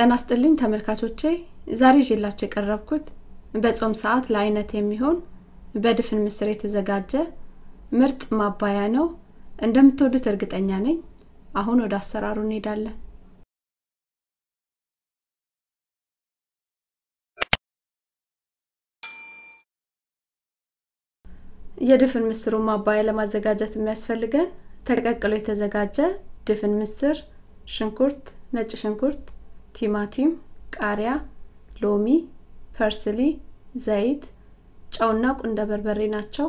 أنا استلين تملكاتوتشي زاري جيلاتشي قربكوت بصوم ساعات لعينة يميهون بدفن مسري تزجاجة مرت ما بيانو عندما تود ترقت أنياني أهون ودا سراروني دالة يدفن مسرو ما بايلا ما زجاجة مسفلجة ترققلو تزجاجة دفن مسر شنكورت نج شنكورت تيماتيم قاريا لومي بارسلي زيت ጨውና ቁንደ በርበሬ ናቸው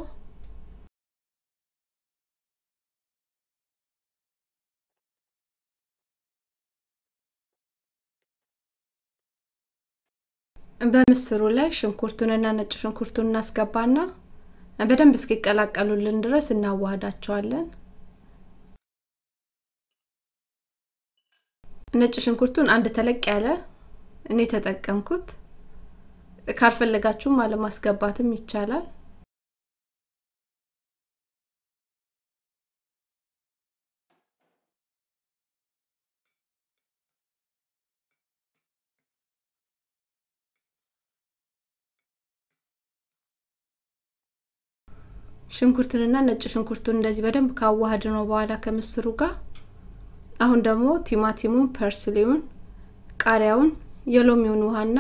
በመስሩ ላይ ሽንኩርቱንና ነጭ ሽንኩርቱን እናስገባና በደንብ እስኪቀላቀሉልን ድረስ እናዋሃዳቸዋለን ነጭ ሽንኩርቱን አንድ ተለቅ ያለ እኔ ተጠቀምኩት ካልፈለጋችሁም አለማስገባትም ይቻላል ሽንኩርቱንና ነጭ ሽንኩርቱን እንደዚህ በደንብ ካዋሃድነው በኋላ ከመስሩ ጋር አሁን ደግሞ ቲማቲሙን ፐርስሊውን ቃሪያውን የሎሚውን ውሃና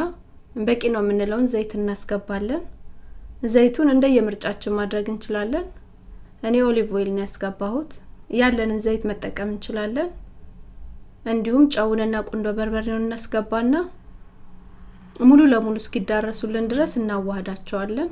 በቂ ነው ምንለውን ዘይት እናስገባለን ዘይቱን እንደ የምርጫችን ማድረግ እንችላለን እኔ ኦሊቭ ኦይል እናስገባሁት ያለንን ዘይት መጠቀም እንችላለን እንዲሁም ጨውንና ቁንዶ በርበሬውን እናስገባና ሙሉ ለሙሉ እስኪዳረሱልን ድረስ እናዋሃዳቸዋለን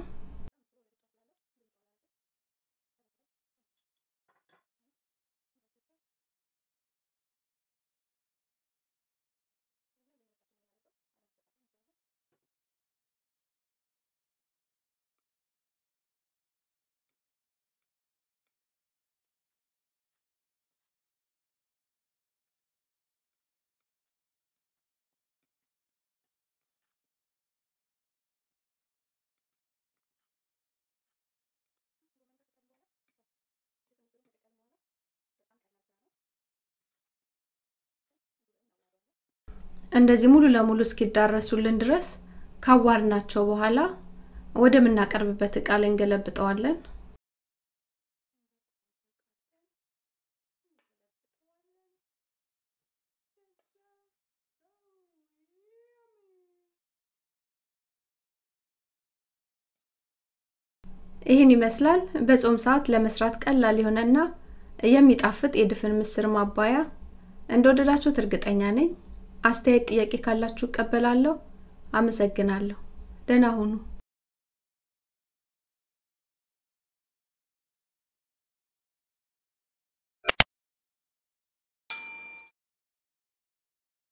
እንደዚህ ሙሉ ለሙሉ እስኪዳረሱልን ድረስ ካዋርናቸው በኋላ ወደምናቀርብበት ዕቃ ላይ እንገለብጠዋለን ይሄን ይመስላል በጾም ሰዓት ለመስራት ቀላል ሆነና የሚጣፍጥ የድፍን ምስር ማባያ እንደወደዳችሁ እርግጠኛ ነኝ አስተያየት ጥያቄ ካላችሁ ቀበላለሁ አመሰግናለሁ ደህና ሁኑ